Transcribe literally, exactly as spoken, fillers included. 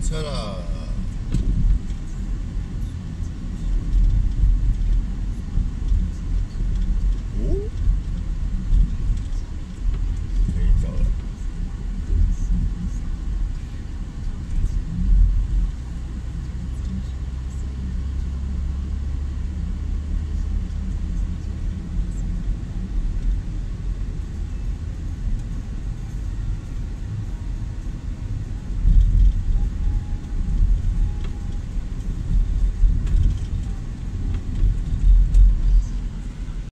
Montana.